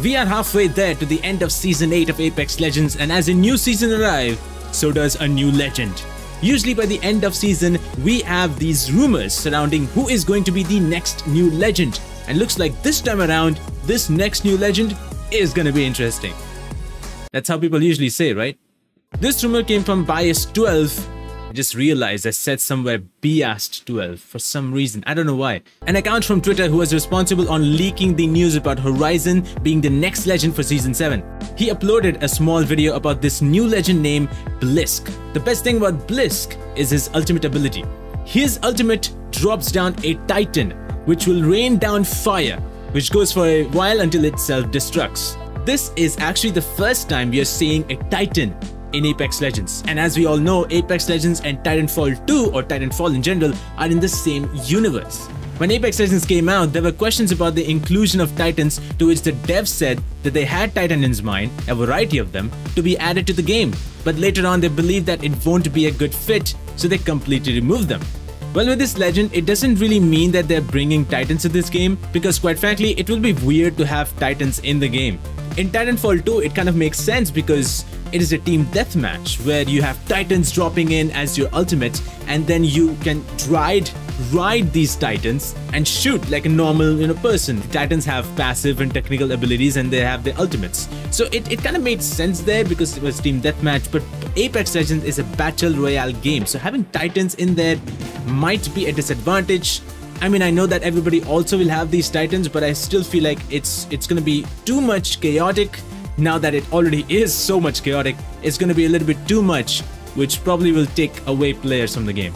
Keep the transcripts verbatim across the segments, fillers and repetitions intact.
We are halfway there to the end of Season eight of Apex Legends, and as a new season arrives, so does a new legend. Usually by the end of season, we have these rumors surrounding who is going to be the next new legend, and looks like this time around, this next new legend is gonna be interesting. That's how people usually say, right? This rumor came from Bias twelve. I just realized I said somewhere Bias twelve for some reason, I don't know why. An account from Twitter who was responsible on leaking the news about Horizon being the next legend for Season seven. He uploaded a small video about this new legend named Blisk. The best thing about Blisk is his ultimate ability. His ultimate drops down a Titan, which will rain down fire, which goes for a while until it self-destructs. This is actually the first time we are seeing a Titan in Apex Legends, and as we all know, Apex Legends and Titanfall two, or Titanfall in general, are in the same universe. When Apex Legends came out, there were questions about the inclusion of Titans, to which the devs said that they had Titans in mind, a variety of them, to be added to the game, but later on they believed that it won't be a good fit, so they completely removed them. Well, with this legend, it doesn't really mean that they're bringing Titans to this game, because quite frankly, it will be weird to have Titans in the game. In Titanfall two, it kind of makes sense because it is a team deathmatch where you have Titans dropping in as your ultimate, and then you can ride, ride these Titans and shoot like a normal, you know, person. Titans have passive and technical abilities, and they have their ultimates. So it, it kind of made sense there because it was team deathmatch, but Apex Legends is a battle royale game. So having Titans in there might be a disadvantage. I mean, I know that everybody also will have these Titans, but I still feel like it's it's gonna be too much chaotic. Now that it already is so much chaotic, it's gonna be a little bit too much, which probably will take away players from the game.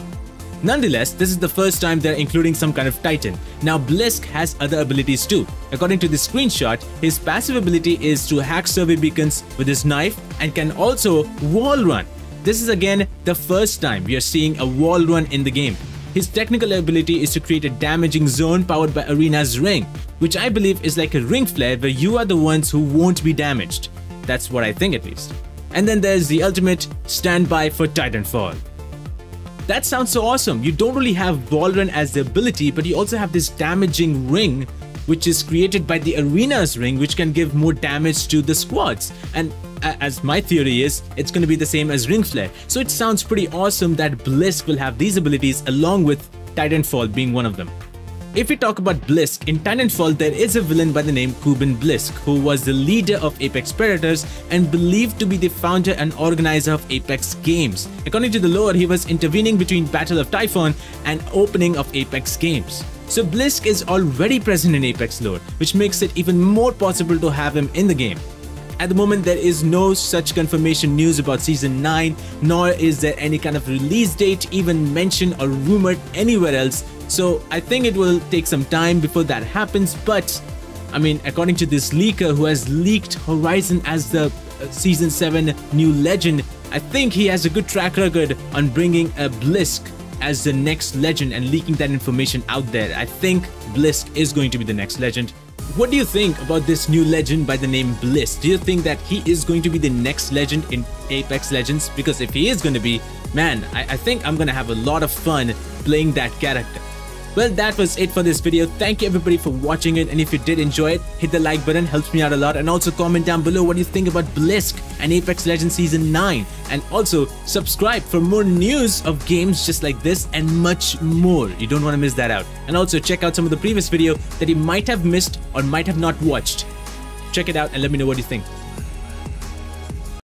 Nonetheless, this is the first time they're including some kind of Titan. Now, Blisk has other abilities too. According to this screenshot, his passive ability is to hack survey beacons with his knife and can also wall run. This is again the first time we are seeing a wall run in the game. His technical ability is to create a damaging zone powered by Arena's Ring, which I believe is like a ring flare where you are the ones who won't be damaged. That's what I think, at least. And then there's the ultimate, Standby for Titanfall. That sounds so awesome. You don't really have Ballrun as the ability, but you also have this damaging ring, which is created by the Arena's Ring, which can give more damage to the squads. And as my theory is, it's going to be the same as Ring Flare. So it sounds pretty awesome that Blisk will have these abilities along with Titanfall being one of them. If we talk about Blisk, in Titanfall there is a villain by the name Kuben Blisk, who was the leader of Apex Predators and believed to be the founder and organizer of Apex Games. According to the lore, he was intervening between Battle of Typhon and opening of Apex Games. So Blisk is already present in Apex lore, which makes it even more possible to have him in the game. At the moment, there is no such confirmation news about Season nine, nor is there any kind of release date even mentioned or rumored anywhere else, so I think it will take some time before that happens. But I mean, according to this leaker who has leaked Horizon as the Season seven new legend, I think he has a good track record on bringing a Blisk as the next legend and leaking that information out there. I think Blisk is going to be the next legend. What do you think about this new legend by the name Blisk? Do you think that he is going to be the next legend in Apex Legends? Because if he is going to be, man, I, I think I'm going to have a lot of fun playing that character. Well, that was it for this video. Thank you everybody for watching it, and if you did enjoy it, hit the like button, helps me out a lot, and also comment down below what you think about Blisk and Apex Legends Season nine, and also subscribe for more news of games just like this and much more. You don't want to miss that out. And also check out some of the previous video that you might have missed or might have not watched. Check it out and let me know what you think.